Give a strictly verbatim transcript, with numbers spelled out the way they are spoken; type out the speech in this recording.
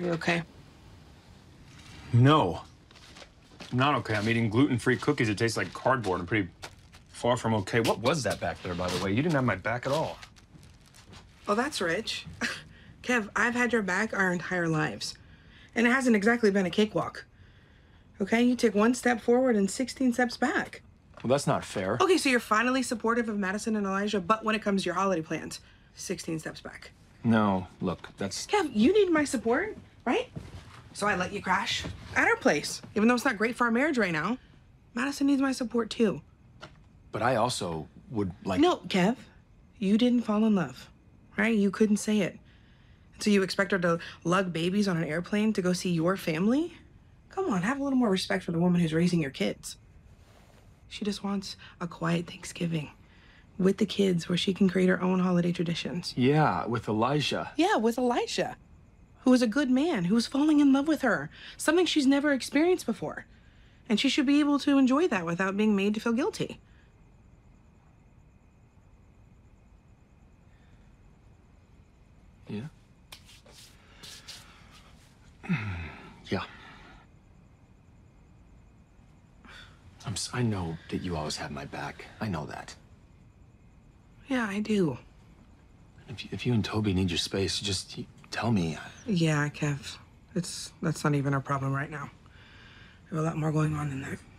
Are you okay? No. I'm not okay. I'm eating gluten-free cookies that taste like cardboard. I'm pretty far from okay. What was that back there, by the way? You didn't have my back at all. Oh, that's rich. Kev, I've had your back our entire lives. And it hasn't exactly been a cakewalk. Okay, you take one step forward and sixteen steps back. Well, that's not fair. Okay, so you're finally supportive of Madison and Elijah, but when it comes to your holiday plans, sixteen steps back. No, look, that's... Kev, you need my support, right? So I let you crash at our place, even though it's not great for our marriage right now. Madison needs my support, too. But I also would like... No, Kev, you didn't fall in love, right? You couldn't say it. So you expect her to lug babies on an airplane to go see your family? Come on, have a little more respect for the woman who's raising your kids. She just wants a quiet Thanksgiving with the kids where she can create her own holiday traditions. Yeah, with Elijah. Yeah, with Elijah, who is a good man, who is falling in love with her, something she's never experienced before. And she should be able to enjoy that without being made to feel guilty. Yeah. Yeah. I'm so, I know that you always have my back. I know that. Yeah, I do. If you, if you and Toby need your space, just tell me. Yeah, Kev. It's, that's not even our problem right now. We have a lot more going on than that.